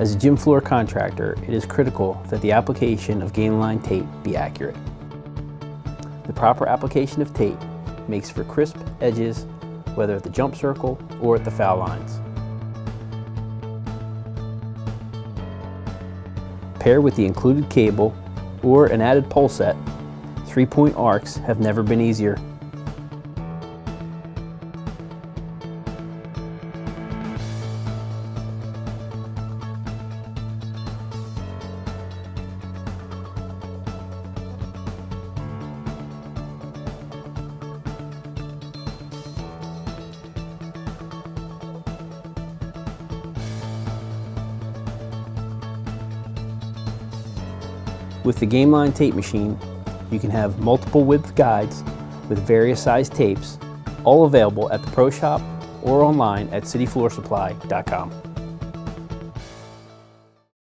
As a gym floor contractor, it is critical that the application of game line tape be accurate. The proper application of tape makes for crisp edges, whether at the jump circle or at the foul lines. Pair with the included cable or an added pole set, three-point arcs have never been easier. With the Game Line Tape Machine, you can have multiple width guides with various size tapes, all available at the Pro Shop or online at cityfloorsupply.com.